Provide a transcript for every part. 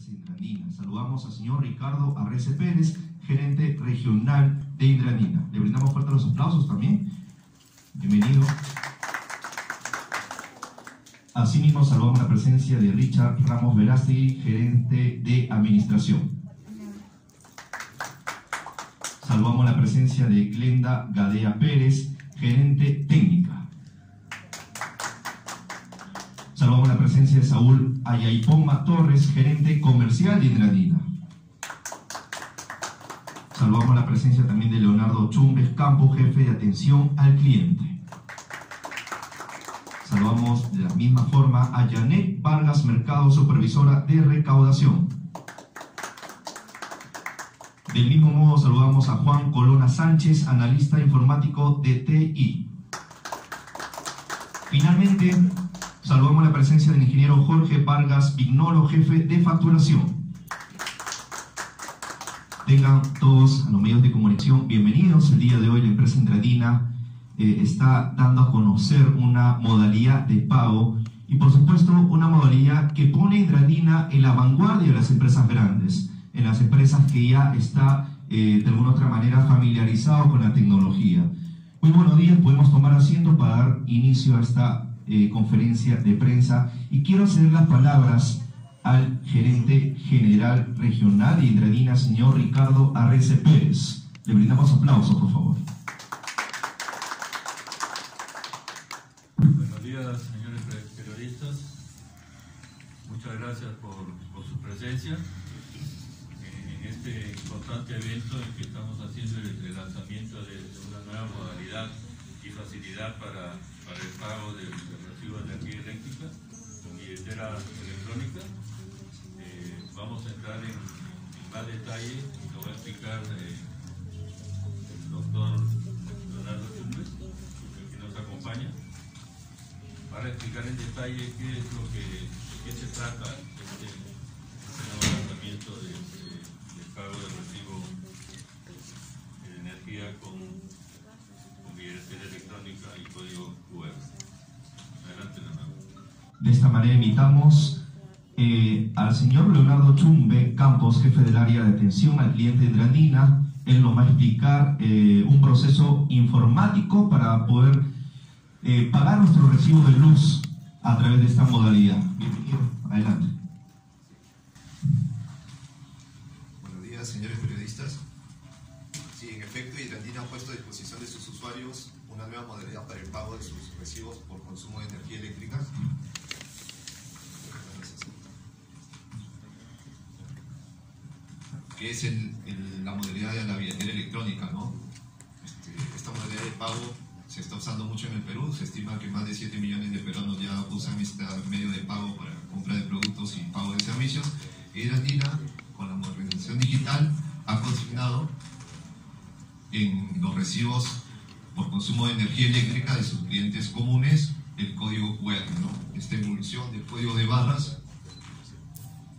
Industrias Hidrandina. Saludamos al señor Ricardo Arrese Pérez, gerente regional de Hidrandina. Le brindamos fuerte los aplausos también. Bienvenido. Asimismo, saludamos la presencia de Richard Ramos Velázquez, gerente de administración. Saludamos la presencia de Glenda Gadea Pérez, gerente técnica. Saludamos la presencia de Saúl Ayaipoma Torres, gerente comercial de Hidrandina. Saludamos la presencia también de Leonardo Chumbes Campo, jefe de atención al cliente. Saludamos de la misma forma a Janet Vargas Mercado, supervisora de recaudación. Del mismo modo saludamos a Juan Colona Sánchez, analista informático de TI. Finalmente, saludamos la presencia del ingeniero Jorge Vargas Vignolo, jefe de facturación. Tengan todos a los medios de comunicación bienvenidos. El día de hoy la empresa Hidrandina está dando a conocer una modalidad de pago y por supuesto una modalidad que pone Hidrandina en la vanguardia de las empresas grandes, en las empresas que ya está de alguna otra manera familiarizado con la tecnología. Muy buenos días, podemos tomar asiento para dar inicio a esta conferencia de prensa y quiero ceder las palabras al gerente general regional de Hidrandina, señor Ricardo Arrese Pérez. Le brindamos aplausos, por favor. Señores periodistas, muchas gracias por su presencia en este importante evento en que estamos haciendo el lanzamiento de una nueva modalidad y facilidad para el pago del recibo de energía eléctrica con billetera electrónica. Vamos a entrar en más detalle, lo va a explicar el doctor Leonardo Chumbes, que nos acompaña, para explicar en detalle qué es lo que se trata este nuevo lanzamiento de pago de recibo de energía con billetera electrónica y código QR. Adelante, Leonardo. De esta manera invitamos al señor Leonardo Chumbe Campos, jefe del área de atención al cliente de Hidrandina. Él nos va a explicar un proceso informático para poder pagar nuestro recibo de luz a través de esta modalidad. Bienvenido, adelante. Buenos días, señores periodistas. Sí, en efecto, Hidrandina ha puesto a disposición de sus usuarios una nueva modalidad para el pago de sus recibos por consumo de energía eléctrica. Que es la modalidad de la billetera electrónica, ¿no? Esta modalidad de pago se está usando mucho en el Perú. Se estima que más de 7 millones de peruanos ya usan este medio de pago para compra de productos y pago de servicios. Hidrandina, con la modernización digital, ha consignado en los recibos por consumo de energía eléctrica de sus clientes comunes el código QR, ¿no? Esta evolución del código de barras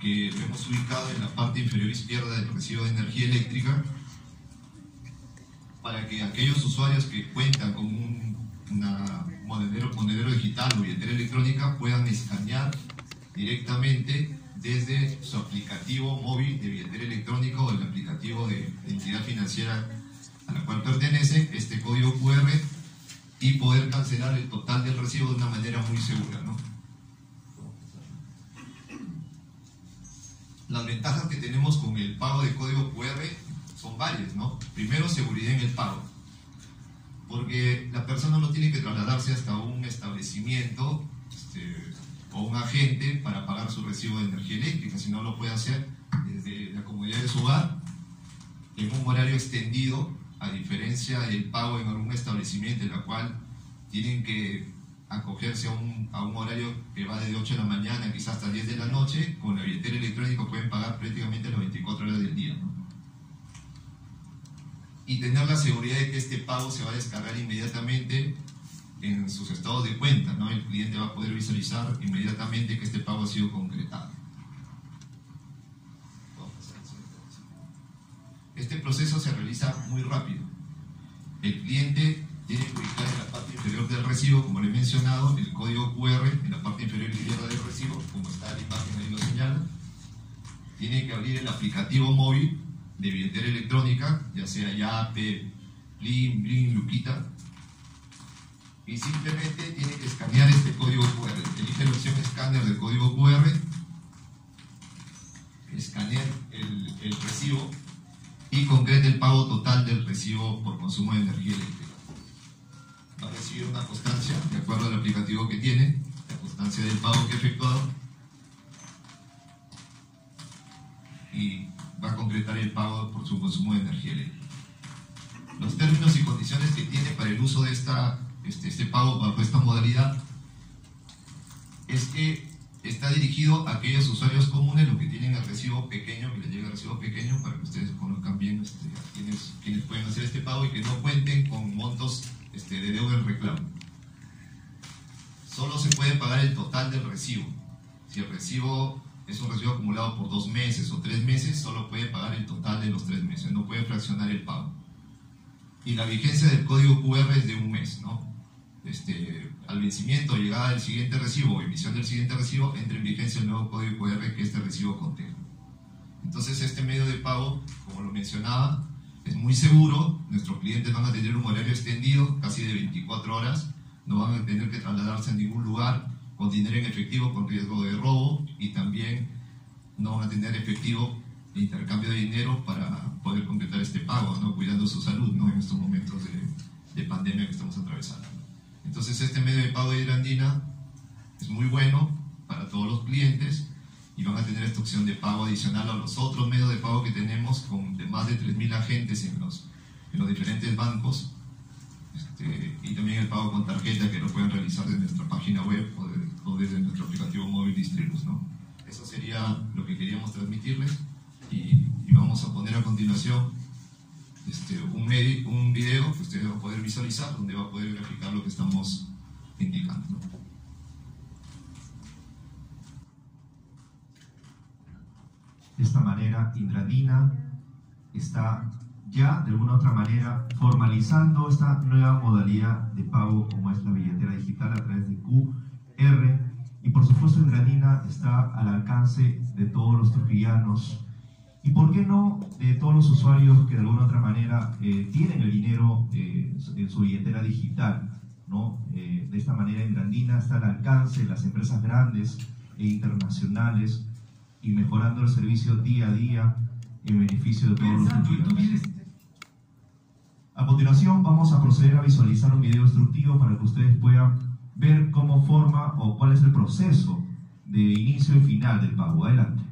que hemos ubicado en la parte inferior izquierda del recibo de energía eléctrica, para que aquellos usuarios que cuentan con una monedero digital o billetera electrónica puedan escanear directamente desde su aplicativo móvil de billetera electrónica o el aplicativo de entidad financiera a la cual pertenece este código QR y poder cancelar el total del recibo de una manera muy segura, ¿no? Las ventajas que tenemos con el pago de código QR son varias, ¿no? Primero, seguridad en el pago, porque la persona no tiene que trasladarse hasta un establecimiento o un agente para pagar su recibo de energía eléctrica, sino lo puede hacer desde la comodidad de su hogar, en un horario extendido, a diferencia del pago en algún establecimiento, en la cual tienen que acogerse a un horario que va desde 8 de la mañana, quizás hasta 10 de la noche. Con la billetera electrónica pueden pagar prácticamente las 24 horas del día, ¿no? Y tener la seguridad de que este pago se va a descargar inmediatamente en sus estados de cuenta, ¿no? El cliente va a poder visualizar inmediatamente que este pago ha sido concretado. Este proceso se realiza muy rápido. El cliente tiene que ubicar en la parte inferior del recibo, como le he mencionado, el código QR en la parte inferior izquierda del recibo, como está la imagen ahí lo señala. tiene que abrir el aplicativo móvil de billetera electrónica, ya sea Yape, Plin, Lukita, y simplemente tiene que escanear este código QR. Elige la opción escáner del código QR, escanea el recibo y concreta el pago total del recibo por consumo de energía eléctrica. Va a recibir una constancia, de acuerdo al aplicativo que tiene, la constancia del pago que ha efectuado, y va a concretar el pago por su consumo de energía eléctrica. Los términos y condiciones que tiene para el uso de este pago bajo esta modalidad es que está dirigido a aquellos usuarios comunes, los que tienen el recibo pequeño, que les llega el recibo pequeño, para que ustedes conozcan bien quienes pueden hacer este pago y que no cuenten con montos de deuda en reclamo. Solo se puede pagar el total del recibo. Si el recibo es un recibo acumulado por 2 meses o 3 meses, solo puede pagar el total de los 3 meses, no puede fraccionar el pago. Y la vigencia del código QR es de 1 mes, ¿no? Al vencimiento, llegada del siguiente recibo o emisión del siguiente recibo, entra en vigencia el nuevo código QR que este recibo contenga. Entonces, este medio de pago, como lo mencionaba, es muy seguro. Nuestros clientes van a tener un horario extendido, casi de 24 horas, no van a tener que trasladarse a ningún lugar con dinero en efectivo con riesgo de robo, y también no van a tener efectivo de intercambio de dinero para poder completar este pago, ¿no? Cuidando su salud, ¿no? En estos momentos de pandemia que estamos atravesando. Entonces, este medio de pago de Hidrandina es muy bueno para todos los clientes, y van a tener esta opción de pago adicional a los otros medios de pago que tenemos con de más de 3.000 agentes en los diferentes bancos, y también el pago con tarjeta, que lo pueden realizar desde nuestra página web o desde nuestro aplicativo móvil Distribus, ¿no? Eso sería lo que queríamos transmitirles, y vamos a poner a continuación un video que ustedes van a poder visualizar, donde va a poder graficar lo que estamos indicando, ¿no? De esta manera, Hidrandina está ya de alguna u otra manera formalizando esta nueva modalidad de pago, como es la billetera digital a través de QR, y por supuesto Hidrandina está al alcance de todos los trujillanos, y por qué no de todos los usuarios que de alguna u otra manera tienen el dinero en su billetera digital, ¿no? De esta manera Hidrandina está al alcance de las empresas grandes e internacionales, y mejorando el servicio día a día en beneficio de todos los usuarios. A continuación vamos a proceder a visualizar un video instructivo para que ustedes puedan ver cómo forma o cuál es el proceso de inicio y final del pago. Adelante.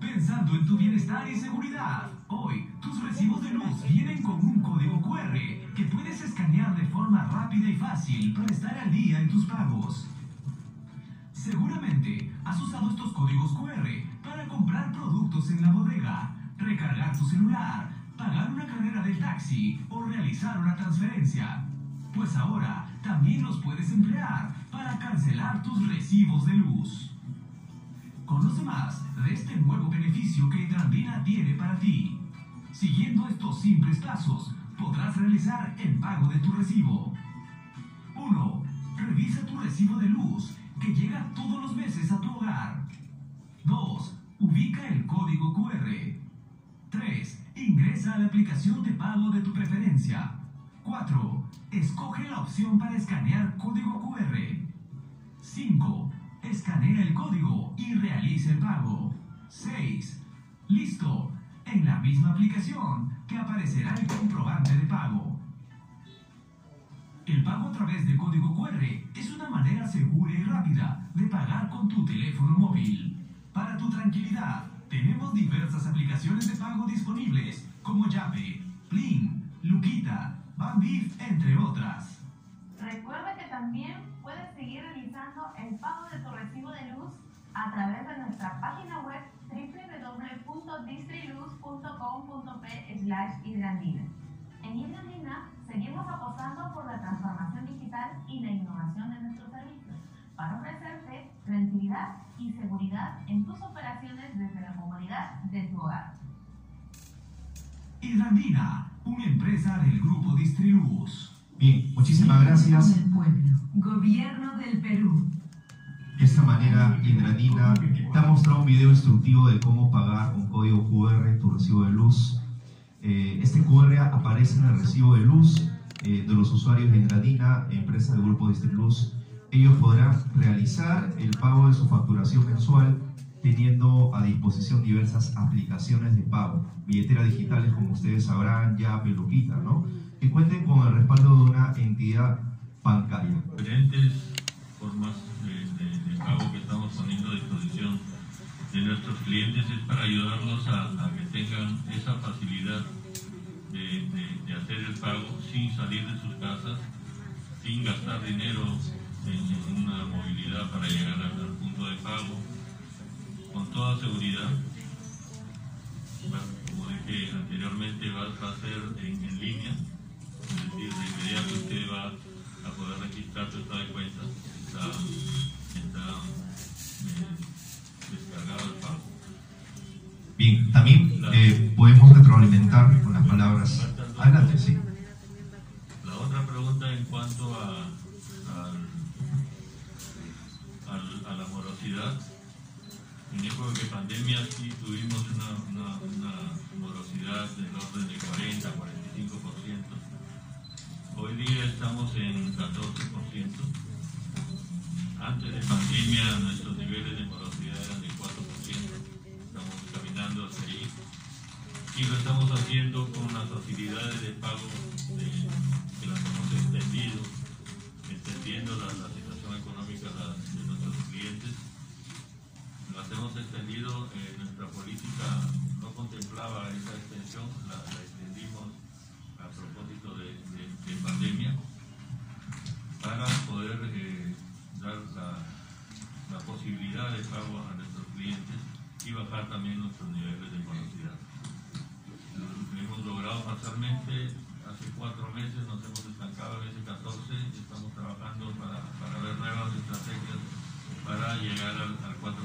Pensando en tu bienestar y seguridad, hoy tus recibos de luz vienen con un código QR que puedes escanear de forma rápida y fácil para estar al día en tus pagos. Seguramente has usado estos códigos QR para comprar productos en la bodega, recargar tu celular, pagar una carrera del taxi o realizar una transferencia. Pues ahora también los puedes emplear para cancelar tus recibos de luz. Conoce más de este nuevo beneficio que Hidrandina tiene para ti. Siguiendo estos simples pasos, podrás realizar el pago de tu recibo. 1. Revisa tu recibo de luz que llega todos los meses a tu hogar. 2. Ubica el código QR. 3. Ingresa a la aplicación de pago de tu preferencia. 4. Escoge la opción para escanear código QR. 5. Escanea el código y realiza el pago. 6. Listo. En la misma aplicación te aparecerá el comprobante de pago. El pago a través de código QR es una manera segura y rápida de pagar con tu teléfono móvil. Para tu tranquilidad, tenemos diversas aplicaciones de pago disponibles, como Yape, Plin, Lukita, Banbif, entre otras. Recuerda que también puedes seguir realizando el pago de tu recibo de luz a través de nuestra página web www.distriluz.com.p/hidrandina. En Hidrandina seguimos apostando por la transformación digital y la innovación de nuestros servicios para ofrecerte tranquilidad y seguridad en tus operaciones desde la comodidad de tu hogar. Hidrandina, una empresa del grupo Distriluz. Bien, muchísimas gracias. Del pueblo, Gobierno del Perú. De esta manera, Hidrandina Te ha mostrado un video instructivo de cómo pagar con código QR tu recibo de luz. Este QR aparece en el recibo de luz de los usuarios de Hidrandina, empresa del grupo Distriluz. Ellos podrán realizar el pago de su facturación mensual teniendo a disposición diversas aplicaciones de pago, billeteras digitales como ustedes sabrán, Yape, Lukita, ¿no? Que cuenten con el respaldo de una entidad bancaria. Diferentes formas de pago que estamos poniendo a disposición de nuestros clientes es para ayudarlos a que tengan esa facilidad de hacer el pago sin salir de sus casas, sin gastar dinero en una movilidad para llegar al punto de pago, con toda seguridad. Bueno, como dije anteriormente, va a ser en línea, es decir, de inmediato usted va a poder registrar su estado de cuenta, está descargado el pago. Bien, también podemos retroalimentar con las palabras. Adelante, sí. La otra pregunta en cuanto a la morosidad. En época de pandemia sí tuvimos una morosidad del orden de 40-45%. Hoy día estamos en 14%. Antes de pandemia nuestros niveles de morosidad eran de 4%. Estamos caminando hacia ahí. Y lo estamos haciendo con las facilidades de pago que las hemos extendido, extendiendo la situación económica de nuestros clientes. Las hemos extendido, nuestra política no contemplaba esa extensión, la extendimos a propósito de pandemia para poder dar la posibilidad de pago a nuestros clientes y bajar también nuestros niveles de morosidad. Lo hemos logrado parcialmente, hace 4 meses nos hemos estancado a veces 14, estamos trabajando para ver nuevas estrategias para llegar al 4%.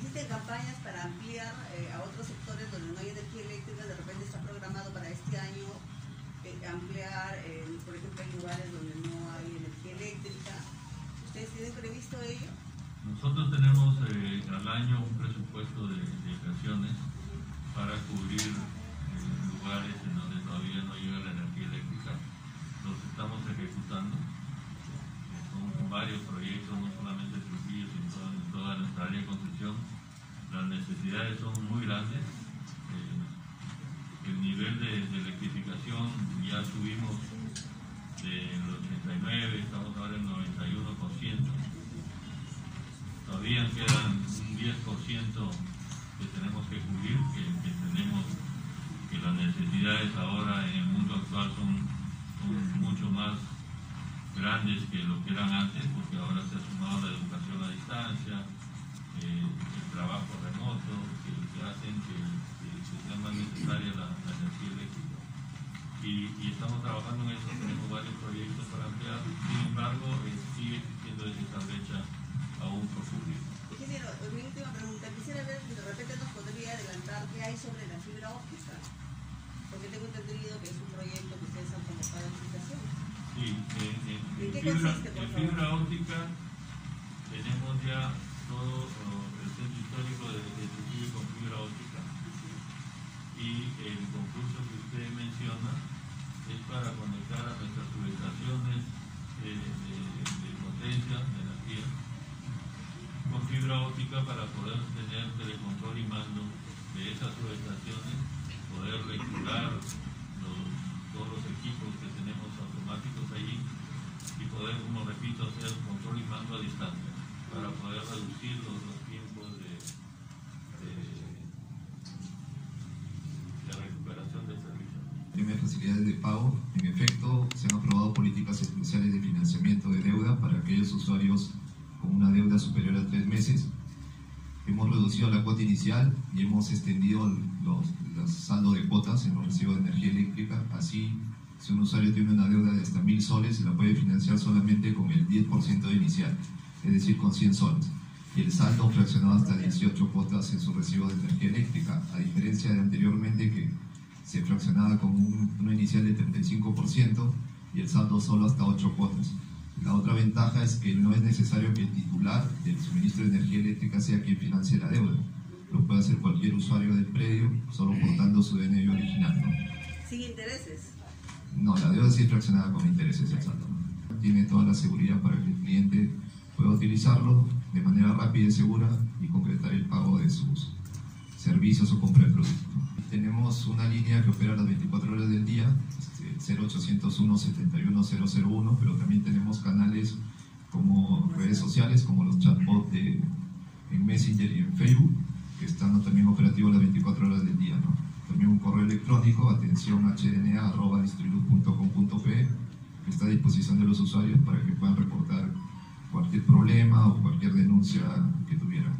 ¿Existen campañas para ampliar a otros sectores donde no hay energía eléctrica? De repente está programado para este año ampliar, por ejemplo, en lugares donde no hay energía eléctrica. ¿Ustedes tienen previsto ello? Nosotros tenemos al año un presupuesto de inversiones para cubrir lugares en donde todavía no llega la energía eléctrica. Los estamos ejecutando. Son varios proyectos, no solamente Trujillo, sino en toda nuestra área de construcción. Las necesidades son muy grandes. El nivel de electrificación ya subimos del 89, estamos ahora en 91%. Todavía quedan un 10% que tenemos que cubrir, que las necesidades ahora en el mundo actual son mucho más grandes que lo que eran antes, porque ahora se ha sumado la educación a distancia, el trabajo remoto, que hacen que sea más necesaria la energía eléctrica. Y estamos trabajando en eso, tenemos varios proyectos para ampliar, sin embargo, sigue existiendo esta brecha aún por cubrir. Ingeniero, mi última pregunta, quisiera ver si de repente nos podría adelantar qué hay sobre la fibra óptica, porque tengo entendido que es un proyecto que ustedes han convocado en aplicación. Sí, en fibra óptica tenemos ya todo el centro histórico de Trujillo con fibra óptica, y el concurso que usted menciona es para conectar a nuestras subestaciones de potencia, de energía, con fibra óptica para poder tener telecontrol y mando de esas subestaciones, poder regular todos los equipos que tenemos automáticos allí y poder, como repito, hacer control y mando a distancia para poder reducir los tiempos de recuperación de servicios. Primeras facilidades de pago. En efecto, se han aprobado políticas especiales de financiamiento de deuda para aquellos usuarios con una deuda superior a 3 meses. Hemos reducido la cuota inicial y hemos extendido los saldos de cuotas en los recibos de energía eléctrica. Así, si un usuario tiene una deuda de hasta 1.000 soles, se la puede financiar solamente con el 10% de inicial, es decir, con 100 soles. Y el saldo fraccionado hasta 18 cuotas en su recibo de energía eléctrica, a diferencia de anteriormente que se fraccionaba con una inicial de 35% y el saldo solo hasta 8 cuotas. La otra ventaja es que no es necesario que el titular del suministro de energía eléctrica sea quien financie la deuda. Lo puede hacer cualquier usuario del predio, solo portando su DNI original, ¿no? ¿Sin intereses? No, la deuda sí es fraccionada con intereses, exacto. Tiene toda la seguridad para que el cliente pueda utilizarlo de manera rápida y segura y concretar el pago de sus servicios o compra de productos. Tenemos una línea que opera las 24 horas del día, 0801-71001, pero también tenemos canales como redes sociales, como los chatbots en Messenger y en Facebook, que están también operativos las 24 horas del día, ¿no? También un correo electrónico, atención@distriluz.com.pe, que está a disposición de los usuarios para que puedan reportar cualquier problema o cualquier denuncia que tuvieran.